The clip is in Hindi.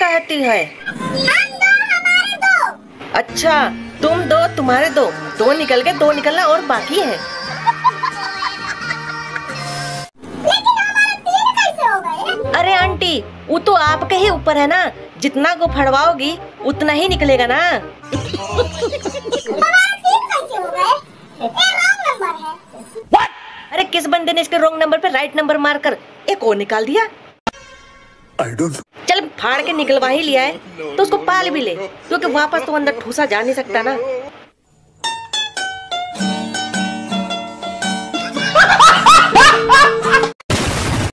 कहती है? हम दो, हमारे दो। अच्छा, तुम दो, तुम्हारे दो निकल के दो निकलना और बाकी है। लेकिन हमारे तीन कैसे हो गए? अरे आंटी, वो तो आपके ही ऊपर है ना, जितना को फड़वाओगी उतना ही निकलेगा ना। अरे किस बंदे ने इसके रॉन्ग नंबर पे राइट नंबर मारकर एक और निकाल दिया। चल फाड़ के निकलवा ही लिया है तो उसको पाल भी ले, क्योंकि वापस तो अंदर ठूसा जा नहीं सकता ना।